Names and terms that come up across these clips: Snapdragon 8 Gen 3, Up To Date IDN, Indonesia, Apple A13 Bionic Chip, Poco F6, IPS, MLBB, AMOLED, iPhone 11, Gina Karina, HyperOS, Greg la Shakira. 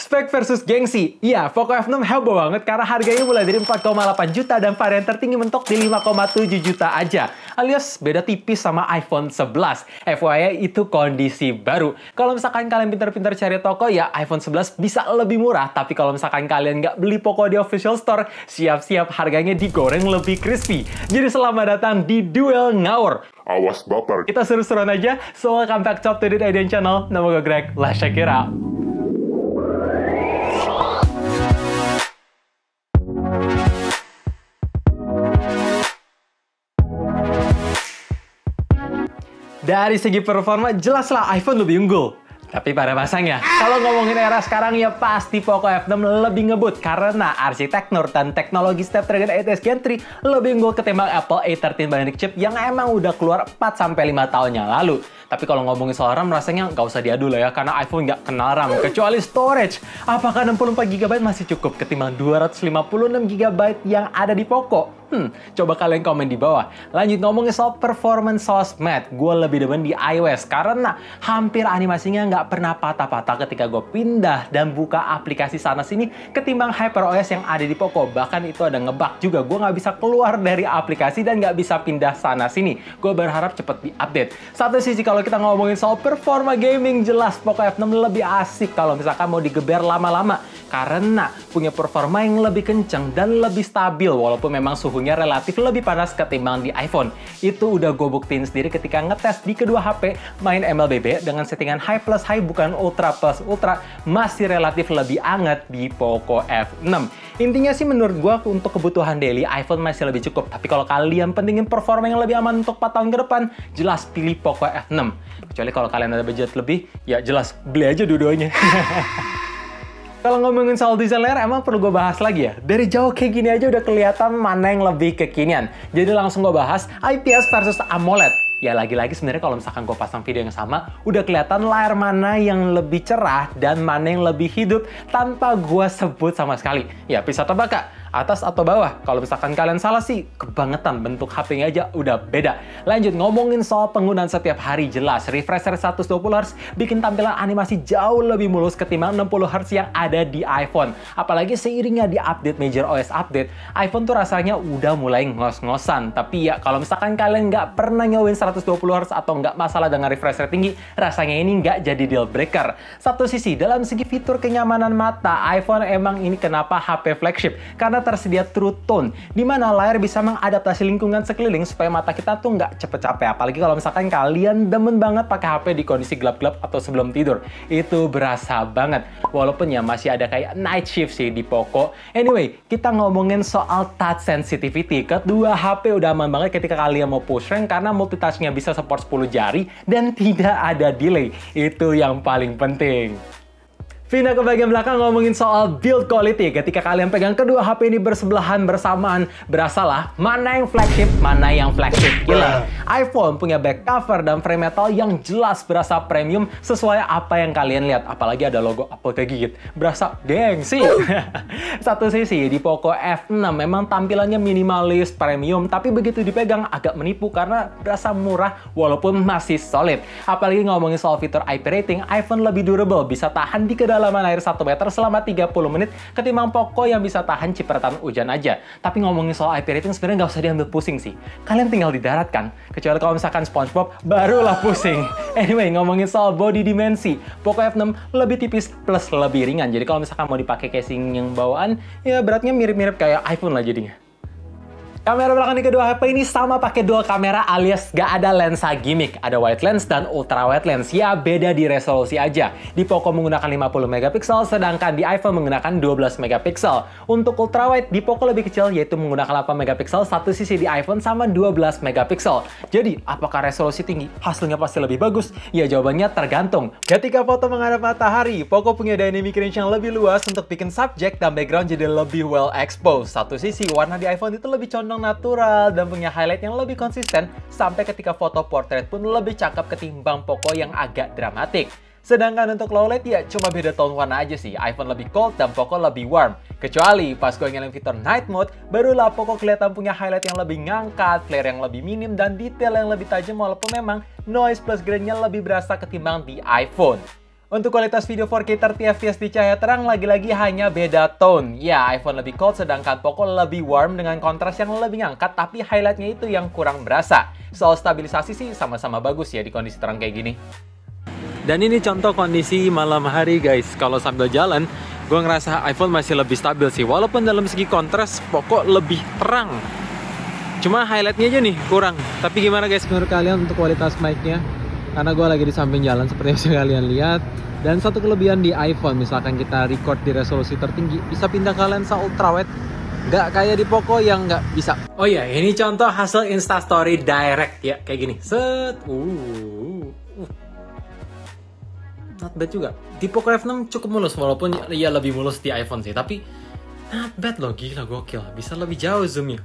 Spek versus gengsi. Iya, Poco F6 heboh banget karena harganya mulai dari 4,8 juta dan varian tertinggi mentok di 5,7 juta aja. Alias beda tipis sama iPhone 11. FYI itu kondisi baru. Kalau misalkan kalian pintar-pintar cari toko, ya iPhone 11 bisa lebih murah. Tapi kalau misalkan kalian nggak beli Poco di official store, siap-siap harganya digoreng lebih crispy. Jadi selamat datang di Duel Ngawur. Awas baper. Kita seru-seruan aja. So, welcome back to Up To Date IDN channel. Nama gue Greg la Shakira. Dari segi performa, jelaslah iPhone lebih unggul. Tapi pada pasangnya, kalau ngomongin era sekarang ya pasti Poco F6 lebih ngebut karena arsitektur dan teknologi Snapdragon 8 Gen 3 lebih unggul ketimbang Apple A13 Bionic Chip yang emang udah keluar 4-5 tahun yang lalu. Tapi kalau ngomongin soal RAM rasanya nggak usah diadu lah ya karena iPhone nggak kenal RAM kecuali storage. Apakah 64GB masih cukup ketimbang 256GB yang ada di Poco? Coba kalian komen di bawah. Lanjut ngomongin soal performance sosmed, gue lebih demen di iOS karena hampir animasinya nggak pernah patah-patah ketika gue pindah dan buka aplikasi sana-sini ketimbang HyperOS yang ada di Poco. Bahkan itu ada ngebug juga, gue nggak bisa keluar dari aplikasi dan nggak bisa pindah sana-sini. Gue berharap cepet diupdate. Satu sisi kalau kita ngomongin soal performa gaming, jelas Poco F6 lebih asik kalau misalkan mau digeber lama-lama karena punya performa yang lebih kencang dan lebih stabil walaupun memang suhu relatif lebih panas ketimbang di iPhone. Itu udah gue buktiin sendiri ketika ngetes di kedua HP main MLBB dengan settingan High plus High bukan Ultra plus Ultra, masih relatif lebih anget di Poco F6. Intinya sih menurut gue untuk kebutuhan daily iPhone masih lebih cukup. Tapi kalau kalian pentingin performa yang lebih aman untuk 4 tahun ke depan, jelas pilih Poco F6. Kecuali kalau kalian ada budget lebih, ya jelas beli aja dua-duanya. Kalau ngomongin soal desain layar, emang perlu gue bahas lagi ya? Dari jauh kayak gini aja udah kelihatan mana yang lebih kekinian. Jadi langsung gue bahas IPS versus AMOLED. Ya lagi-lagi sebenarnya kalau misalkan gue pasang video yang sama, udah kelihatan layar mana yang lebih cerah dan mana yang lebih hidup tanpa gue sebut sama sekali. Ya pisau atau baka, atas atau bawah. Kalau misalkan kalian salah sih, kebangetan bentuk HP-nya aja udah beda. Lanjut ngomongin soal penggunaan setiap hari, jelas refresh rate 120Hz bikin tampilan animasi jauh lebih mulus ketimbang 60Hz yang ada di iPhone. Apalagi seiringnya di update major OS update, iPhone tuh rasanya udah mulai ngos-ngosan. Tapi ya kalau misalkan kalian nggak pernah nyobain 120Hz atau nggak masalah dengan refresh rate tinggi, rasanya ini nggak jadi deal breaker. Satu sisi, dalam segi fitur kenyamanan mata, iPhone emang ini kenapa HP flagship? Karena tersedia True Tone, di mana layar bisa mengadaptasi lingkungan sekeliling supaya mata kita tuh nggak cepet capek. Apalagi kalau misalkan kalian demen banget pakai HP di kondisi gelap-gelap atau sebelum tidur, itu berasa banget. Walaupun ya masih ada kayak night shift sih di Poco. Anyway, kita ngomongin soal touch sensitivity. Kedua HP udah aman banget ketika kalian mau push rank karena multitouch bisa support 10 jari dan tidak ada delay. Itu yang paling penting. Pindah ke bagian belakang ngomongin soal build quality. Ketika kalian pegang kedua HP ini bersebelahan bersamaan, berasalah mana yang flagship, mana yang flagship killer. iPhone punya back cover dan frame metal yang jelas berasa premium sesuai apa yang kalian lihat. Apalagi ada logo Apple kegigit, berasa gengsi. Satu sisi di Poco F6 memang tampilannya minimalis premium, tapi begitu dipegang agak menipu karena berasa murah walaupun masih solid. Apalagi ngomongin soal fitur IP rating, iPhone lebih durable, bisa tahan di kedalaman air 1 meter selama 30 menit ketimbang Poco yang bisa tahan cipratan hujan aja. Tapi ngomongin soal IP rating sebenarnya nggak usah diambil pusing sih. Kalian tinggal di darat kan? Kecuali kalau misalkan SpongeBob, barulah pusing. Anyway, ngomongin soal body dimensi, Poco F6 lebih tipis plus lebih ringan. Jadi kalau misalkan mau dipakai casing yang bawaan, ya beratnya mirip-mirip kayak iPhone lah jadinya. Kamera belakang di kedua HP ini sama pakai dual kamera alias gak ada lensa gimmick. Ada wide lens dan ultra wide lens. Ya beda di resolusi aja. Di Poco menggunakan 50 MP, sedangkan di iPhone menggunakan 12 MP. Untuk ultra wide di Poco lebih kecil yaitu menggunakan 8 MP. Satu sisi di iPhone sama 12 MP. Jadi apakah resolusi tinggi hasilnya pasti lebih bagus? Ya jawabannya tergantung. Ketika foto menghadap matahari, Poco punya dynamic range yang lebih luas untuk bikin subjek dan background jadi lebih well exposed. Satu sisi warna di iPhone itu lebih condong natural dan punya highlight yang lebih konsisten sampai ketika foto portrait pun lebih cakep ketimbang Poco yang agak dramatik. Sedangkan untuk low light ya cuma beda tone warna aja sih, iPhone lebih cold dan Poco lebih warm. Kecuali pas gue ngilangin fitur night mode, barulah Poco kelihatan punya highlight yang lebih ngangkat, flare yang lebih minim, dan detail yang lebih tajam walaupun memang noise plus grainnya lebih berasa ketimbang di iPhone. Untuk kualitas video 4K 30 fps di cahaya terang lagi-lagi hanya beda tone. Ya, iPhone lebih cold sedangkan Poco lebih warm dengan kontras yang lebih ngangkat, tapi highlightnya itu yang kurang berasa. Soal stabilisasi sih sama-sama bagus ya di kondisi terang kayak gini. Dan ini contoh kondisi malam hari guys. Kalau sambil jalan, gue ngerasa iPhone masih lebih stabil sih. Walaupun dalam segi kontras Poco lebih terang. Cuma highlightnya aja nih kurang. Tapi gimana guys menurut kalian untuk kualitas mic-nya? Karena gue lagi di samping jalan seperti yang bisa kalian lihat. Dan satu kelebihan di iPhone, misalkan kita record di resolusi tertinggi, bisa pindah ke lensa ultrawide, nggak kayak di Poco yang nggak bisa. Oh iya, ini contoh hasil Instastory direct ya, kayak gini. Set, not bad juga. Di Poco F6 cukup mulus, walaupun ya lebih mulus di iPhone sih, tapi not bad loh, gila gokil, bisa lebih jauh zoomnya.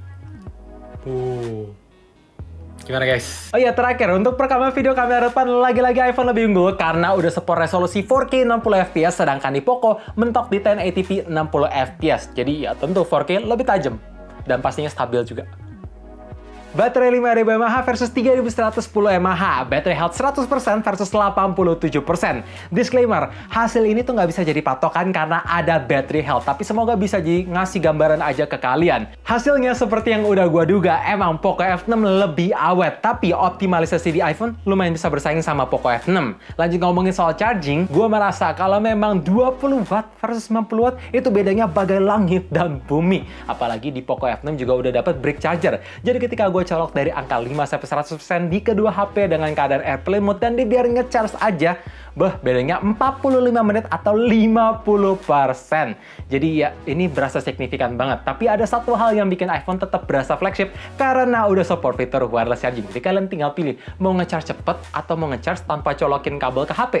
Gimana guys? Oh iya, terakhir untuk perekaman video kamera depan lagi-lagi iPhone lebih unggul karena udah support resolusi 4K 60fps sedangkan di Poco mentok di 1080p 60fps. Jadi ya tentu 4K lebih tajam dan pastinya stabil juga. Baterai 5000 mAh versus 3110 mAh, baterai health 100% versus 87%. Disclaimer, hasil ini tuh nggak bisa jadi patokan karena ada battery health, tapi semoga bisa jadi ngasih gambaran aja ke kalian. Hasilnya seperti yang udah gua duga, emang Poco F6 lebih awet, tapi optimalisasi di iPhone lumayan bisa bersaing sama Poco F6. Lanjut ngomongin soal charging, gua merasa kalau memang 20 watt versus 90 watt itu bedanya bagai langit dan bumi. Apalagi di Poco F6 juga udah dapat brick charger. Jadi ketika gua colok dari angka 5-100% di kedua HP dengan keadaan airplane mode dan dibiarin ngecharge aja, bedanya 45 menit atau 50%. Jadi ya ini berasa signifikan banget. Tapi ada satu hal yang bikin iPhone tetap berasa flagship karena udah support fitur wireless charging. Jadi kalian tinggal pilih mau ngecharge cepet atau mau ngecharge tanpa colokin kabel ke HP.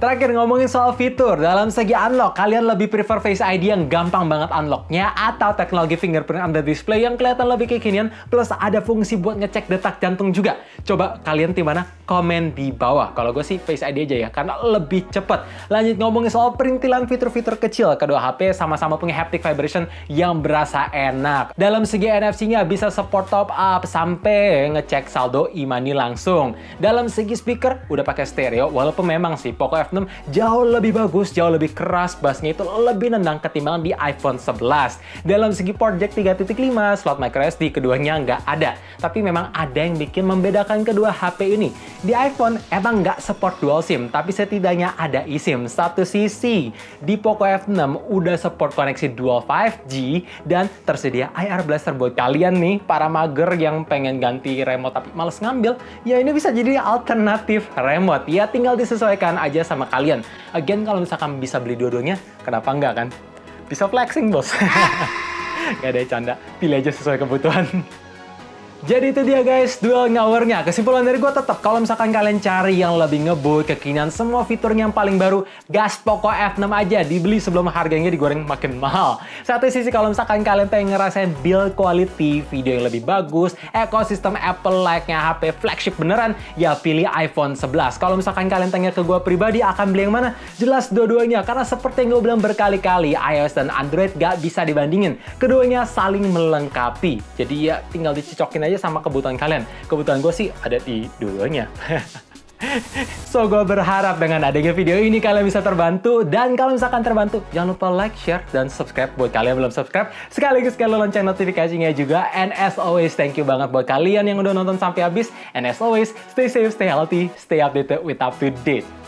Terakhir ngomongin soal fitur, dalam segi unlock, kalian lebih prefer Face ID yang gampang banget unlocknya atau teknologi fingerprint under display yang kelihatan lebih kekinian plus ada fungsi buat ngecek detak jantung juga. Coba kalian tim mana? Komen di bawah. Kalau gue sih Face ID aja ya, karena lebih cepet. Lanjut ngomongin soal perintilan fitur-fitur kecil, kedua HP sama-sama punya haptic vibration yang berasa enak. Dalam segi NFC-nya bisa support top up sampai ngecek saldo e-money langsung. Dalam segi speaker udah pakai stereo, walaupun memang sih Poco F6 jauh lebih bagus, jauh lebih keras, bassnya itu lebih nendang ketimbang di iPhone 11. Dalam segi port jack 3.5, slot microSD keduanya nggak ada. Tapi memang ada yang bikin membedakan kedua HP ini. Di iPhone emang nggak support dual SIM, tapi setidaknya ada eSIM. Satu sisi, di Poco F6 udah support koneksi dual 5G dan tersedia IR blaster buat kalian nih, para mager yang pengen ganti remote tapi males ngambil, ya ini bisa jadi alternatif remote. Ya tinggal disesuaikan aja sama kalian. Again, kalau misalkan bisa beli dua-duanya, kenapa enggak kan? Bisa flexing, bos. Gak ada canda, pilih aja sesuai kebutuhan. Jadi itu dia guys, dual hour-nya. Kesimpulan dari gue tetap, kalau misalkan kalian cari yang lebih ngebut, kekinian, semua fiturnya yang paling baru, gas Poco F6 aja, dibeli sebelum harganya digoreng makin mahal. Satu sisi kalau misalkan kalian pengen ngerasain build quality, video yang lebih bagus, ekosistem Apple-like-nya HP flagship beneran, ya pilih iPhone 11. Kalau misalkan kalian tanya ke gue pribadi, akan beli yang mana? Jelas dua-duanya, karena seperti yang gue bilang berkali-kali, iOS dan Android gak bisa dibandingin. Keduanya saling melengkapi. Jadi ya tinggal dicocokin aja sama kebutuhan kalian. Kebutuhan gue sih ada di dua-duanya. So, gue berharap dengan adanya video ini kalian bisa terbantu. Dan kalau misalkan terbantu, jangan lupa like, share, dan subscribe. Buat kalian yang belum subscribe, sekaligus kalian lonceng notifikasinya juga. And as always, thank you banget buat kalian yang udah nonton sampai habis. And as always, stay safe, stay healthy, stay updated with Up To Date.